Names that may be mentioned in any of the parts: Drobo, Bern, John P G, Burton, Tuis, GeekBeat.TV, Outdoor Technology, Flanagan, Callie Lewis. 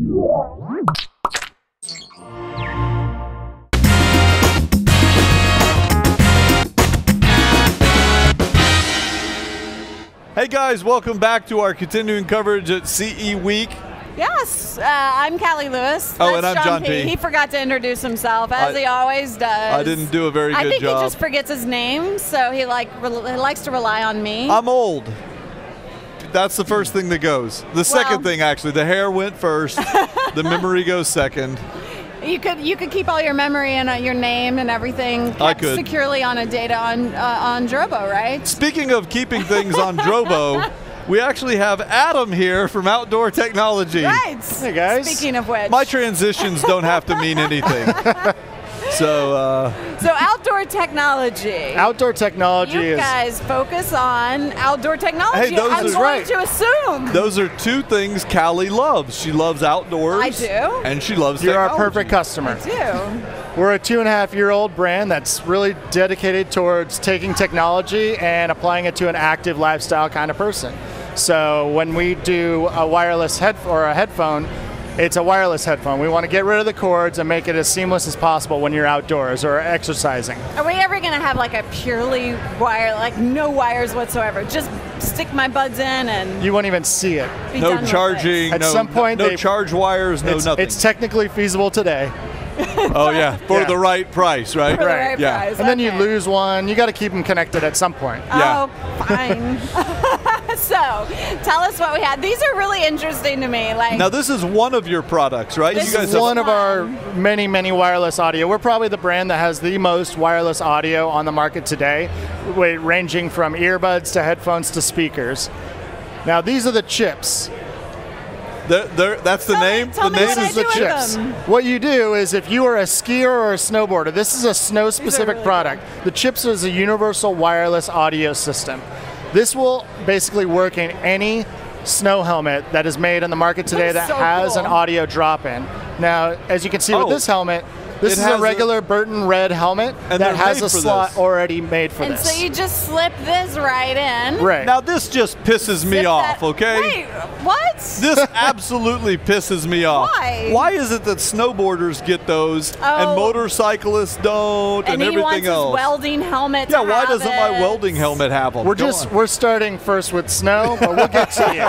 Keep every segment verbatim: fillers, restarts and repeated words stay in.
Hey guys, welcome back to our continuing coverage at C E Week. Yes, uh, I'm Callie Lewis. Oh, That's and I'm John, John P. P. He forgot to introduce himself, as I, he always does. I didn't do a very good job. I think job. He just forgets his name, so he, like, he likes to rely on me. I'm old. That's the first thing that goes. The well, second thing, actually. The hair went first. The memory goes second. You could you could keep all your memory and uh, your name and everything kept I could. securely on a data on uh, on Drobo, right? Speaking of keeping things on Drobo, we actually have Adam here from Outdoor Technology. Right. Hey guys. Speaking of which, my transitions don't have to mean anything. So, uh, so Outdoor Technology. Outdoor Technology you is... You guys focus on Outdoor Technology. Hey, those I'm are, going right. to assume. Those are two things Callie loves. She loves outdoors. I do. And she loves You're technology. Our perfect customer. I do. We're a two and a half year old brand that's really dedicated towards taking technology and applying it to an active lifestyle kind of person. So when we do a wireless head or a headphone, it's a wireless headphone. We want to get rid of the cords and make it as seamless as possible when you're outdoors or exercising. Are we ever going to have like a purely wire, like no wires whatsoever? Just stick my buds in and... You won't even see it. No charging. At no, some point... No, no charge wires, no it's, nothing. It's technically feasible today. Oh yeah, for yeah. the right price, right? For right. The right yeah. price. And then okay. you lose one. You got to keep them connected at some point. Oh, yeah. Fine. So, tell us what we had. These are really interesting to me. Like now, this is one of your products, right? This you guys is one have of our many, many wireless audio. We're probably the brand that has the most wireless audio on the market today, ranging from earbuds to headphones to speakers. Now, these are the chips. They're, they're, that's the tell name? The name is the chips. What you do is if you are a skier or a snowboarder, this is a snow-specific really product. Good. The chips is a universal wireless audio system. This will basically work in any snow helmet that is made on the market today that, that so has cool. an audio drop-in. Now, as you can see oh, with this helmet, this is a regular a, Burton red helmet that has a slot this. already made for and this. And so you just slip this right in. Right. Now this just pisses me Zip off, that, okay? Wait, what? This absolutely pisses me off. Why? Why is it that snowboarders get those oh. and motorcyclists don't and, and everything wants his else? welding helmet. Yeah, why doesn't it. my welding helmet have them? We're Go just on. we're starting first with snow, but we'll get to you.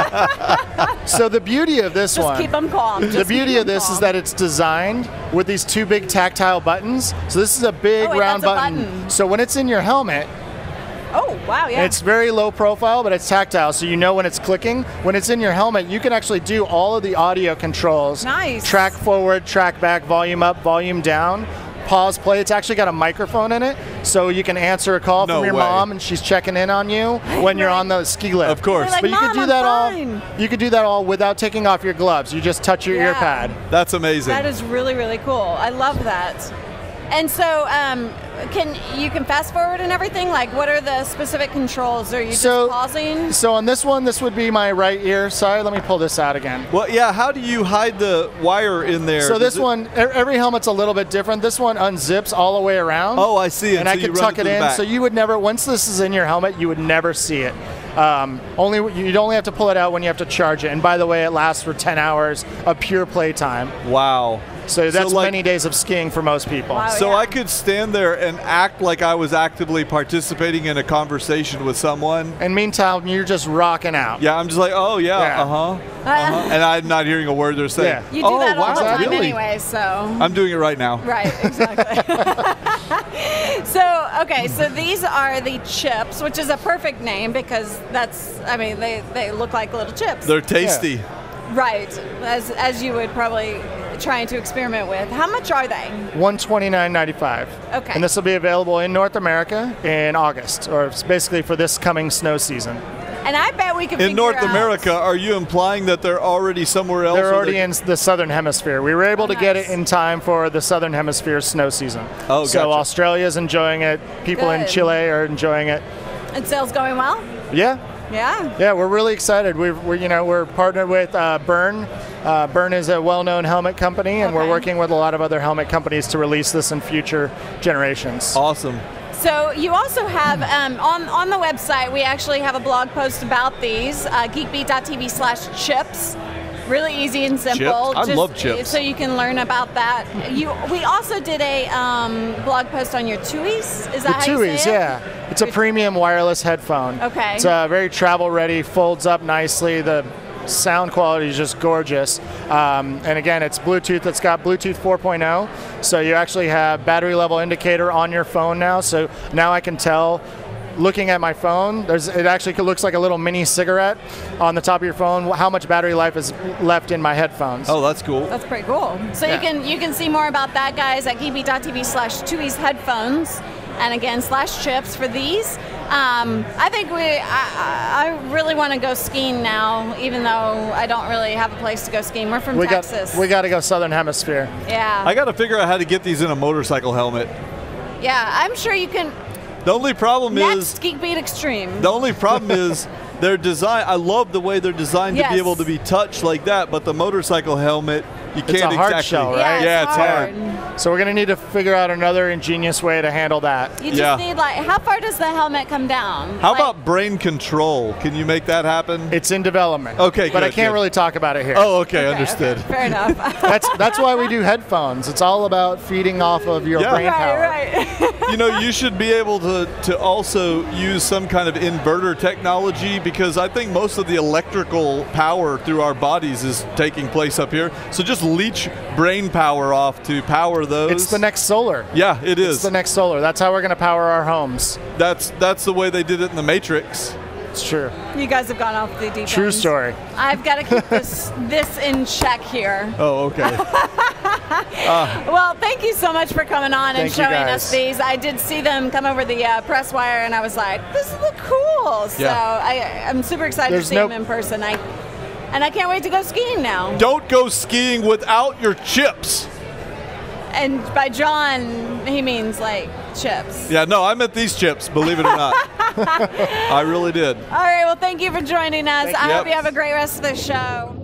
So the beauty of this just one. Just keep them calm. Just the beauty of this calm. is that it's designed with these two big tactile buttons. So this is a big oh, round button. button. So when it's in your helmet, oh wow, yeah. It's very low profile, but it's tactile, so you know when it's clicking. When it's in your helmet, you can actually do all of the audio controls. Nice. Track forward, track back, volume up, volume down, pause, play. It's actually got a microphone in it, so you can answer a call no from your way. mom and she's checking in on you when you're on the ski lift. Of course. Like, but you could do I'm that fine. all you could do that all without taking off your gloves. You just touch your yeah. ear pad. That's amazing. That is really, really cool. I love that. And so um, can you can fast forward and everything? Like what are the specific controls? Are you just so, pausing? So on this one, this would be my right ear. Sorry, let me pull this out again. Well, yeah, how do you hide the wire in there? So Does this one, every helmet's a little bit different. This one unzips all the way around. Oh, I see. And so I can tuck it, it in. Back. So you would never, once this is in your helmet, you would never see it. Um, only You'd only have to pull it out when you have to charge it. And by the way, it lasts for ten hours of pure playtime. Wow. So that's so like, many days of skiing for most people. Wow, so yeah. I could stand there and act like I was actively participating in a conversation with someone. And meantime, you're just rocking out. Yeah, I'm just like, oh yeah, yeah. uh-huh, uh-huh. And I'm not hearing a word they're saying. Yeah. You do oh, that all wow, the time really? anyway, so. I'm doing it right now. Right, exactly. So, okay, so these are the chips, which is a perfect name because that's, I mean, they, they look like little chips. They're tasty. Yeah. Right, as, as you would probably trying to experiment with. How much are they? one twenty-nine ninety-five. Okay. And this will be available in North America in August, or basically for this coming snow season. And I bet we can. In North out. America, are you implying that they're already somewhere else? They're already they... in the southern hemisphere. We were able oh, to nice. get it in time for the southern hemisphere snow season. Oh, so gotcha. Australia's enjoying it. People Good. in Chile are enjoying it. And sales going well? Yeah. Yeah. Yeah, we're really excited. We've, we're, you know, we're partnered with uh, Bern. Uh, Bern is a well-known helmet company, and okay. we're working with a lot of other helmet companies to release this in future generations. Awesome. So you also have, um, on, on the website, we actually have a blog post about these, uh, GeekBeat dot T V slash chips. really easy and simple. Chips. I Just love chips. So you can learn about that. You, we also did a um, blog post on your Tuis. Is that the how Tuis, you say it? Yeah. It's a premium wireless headphone. Okay. It's uh, very travel ready, folds up nicely. The sound quality is just gorgeous. Um, and again, it's Bluetooth. It's got Bluetooth four point oh. So you actually have battery level indicator on your phone now. So now I can tell, looking at my phone, there's, it actually looks like a little mini cigarette on the top of your phone, how much battery life is left in my headphones. Oh, that's cool. That's pretty cool. So yeah. you can you can see more about that, guys, at GeekBeat.tv slash Tuis headphones, and again, slash chips for these. Um, I think we, I, I really want to go skiing now, even though I don't really have a place to go skiing. We're from we Texas. Got, we got to go Southern Hemisphere. Yeah. I got to figure out how to get these in a motorcycle helmet. Yeah, I'm sure you can. The only problem Next, is Geek Beat Extreme. The only problem is their design. I love the way they're designed yes. to be able to be touched like that, but the motorcycle helmet, you it's can't a hard exactly. Shell, right? Yeah, yeah it's, it's hard. hard. So we're gonna need to figure out another ingenious way to handle that. You just yeah. need like, how far does the helmet come down? How like, about brain control? Can you make that happen? It's in development. Okay, but good, I can't good. really talk about it here. Oh, okay, okay understood. Okay. Fair enough. that's that's why we do headphones. It's all about feeding off of your yeah. brain right, power. Right. You know, you should be able to, to also use some kind of inverter technology, because I think most of the electrical power through our bodies is taking place up here. So just leech brain power off to power those. It's the next solar. Yeah, it is. It's the next solar. That's how we're going to power our homes. That's, that's the way they did it in the Matrix. It's true. You guys have gone off the deep end. True story. I've got to keep this, this in check here. Oh, okay. Uh, well, thank you so much for coming on and showing us these. I did see them come over the uh, press wire, and I was like, this looks cool. So yeah. I, I'm super excited There's to see no them in person. I, and I can't wait to go skiing now. Don't go skiing without your chips. And by John, he means like chips. Yeah, no, I meant these chips, believe it or not. I really did. All right, well, thank you for joining us. Thank I you. hope yep. you have a great rest of the show.